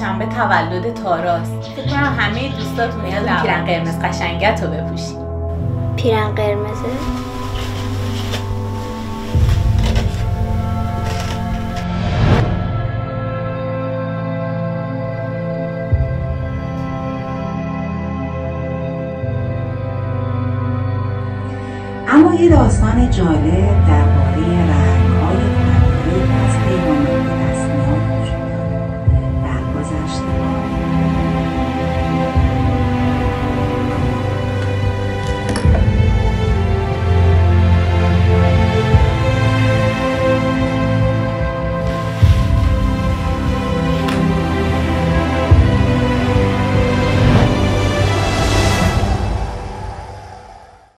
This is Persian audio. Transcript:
شنبه تولد تاراست. فکر کنم همه دوستاتون میاد پیرن قرمز قشنگت رو بپوشی. پیرن قرمزه؟ اما یه داستان جالب درباره رنگ‌های